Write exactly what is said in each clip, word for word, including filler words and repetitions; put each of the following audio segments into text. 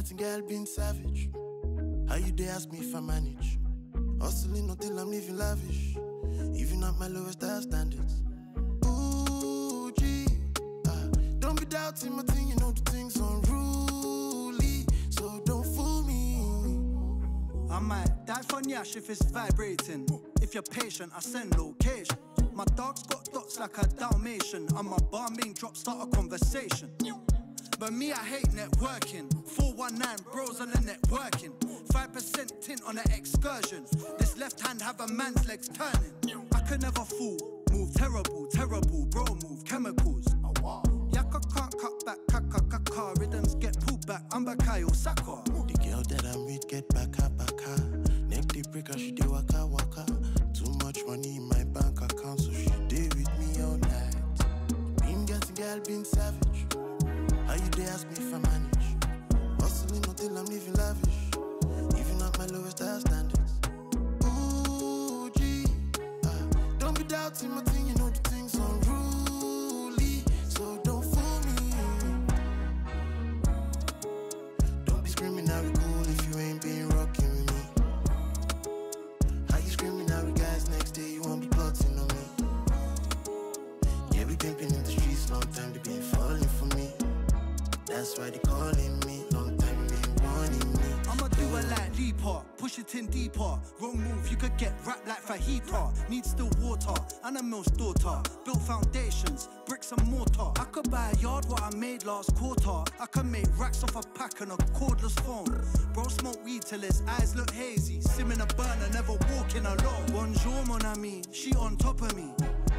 Nightingale been savage. How you dey ask me if I manage? Hustling until I'm living lavish, even at my lowest high standards. Ooh, G, uh, don't be doubting my thing, you know the thing's unruly, so don't fool me. I might die for Nyash if it's vibrating. If you're patient, I send location. My dog's got dots like a Dalmatian, and my bombing drop start a conversation. But me, I hate networking. Four one nine bros on the networking. Five percent tint on the excursion. This left hand have a man's legs turning. I could never fool, move terrible, terrible. Bro move chemicals. Yaka can't cut back, kaka kaka. Rhythms get pulled back, I'm Bakayo Saka. The girl that I'm with get baka baka. Neck the breaker, she dey waka waka. Too much money in my bank account, so she dey with me all night. Been getting girl, been savage. How you dey ask me if I manage? Hustling until I'm living lavish, even at my lowest high standards. Ooh, G, uh, don't be doubting my thing, you know the thing's unruly, so don't fool me. Don't be screaming out, we cool if you ain't been rocking with me. How you screaming out, we guys next day, you won't be plotting on me. Yeah, we pimping in the streets, long time they been falling for me. That's why they calling me, long time they warning me. I'ma do it like Leapart, push it in deeper. Wrong move, you could get wrapped like fajita. Need still water, and a mill's daughter. Build foundations, bricks and mortar. I could buy a yard what I made last quarter. I could make racks off a pack on a cordless phone. Bro smoke weed till his eyes look hazy. Sim in a burner, never walking alone. Bonjour mon ami, she on top of me.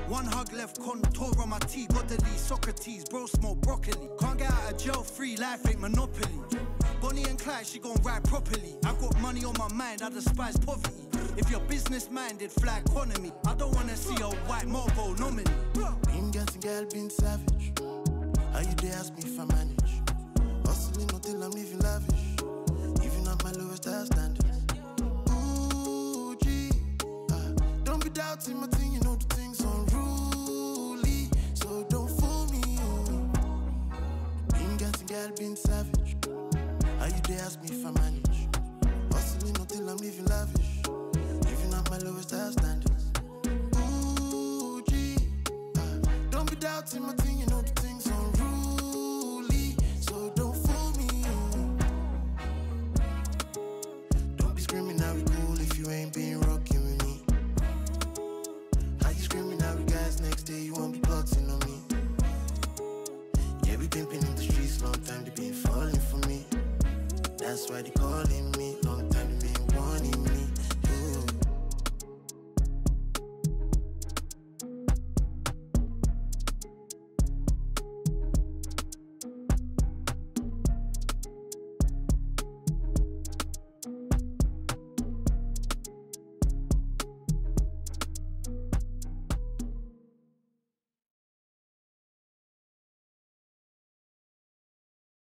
One hug left, contour on my teeth. Godly Socrates, bro smoke broccoli. Can't get out of jail free, life ain't monopoly. Bonnie and Clyde, she gon' ride properly. I got money on my mind, I despise poverty. If you're business minded, fly economy. I don't wanna see a white Marlboro nominee. Been getting girl, been savage. How you dey ask me if I manage? Hustling until I'm living lavish, even at my lowest high standards. Ooh, G, uh, don't be doubting my thing, you know the thing's unruly. Girl been savage. How you dey ask me if I manage? Hustling until I'm living lavish, even at my lowest high standards. Ooh, G, uh, don't be doubting my thing, you know the thing's unruly, so don't fool me. Don't be screaming out we cool if you ain't been rocking with me. How you screaming out we guys next day, you won't be plotting on me. Yeah, we pimping in the streets, long time they been falling for me. That's why they calling me.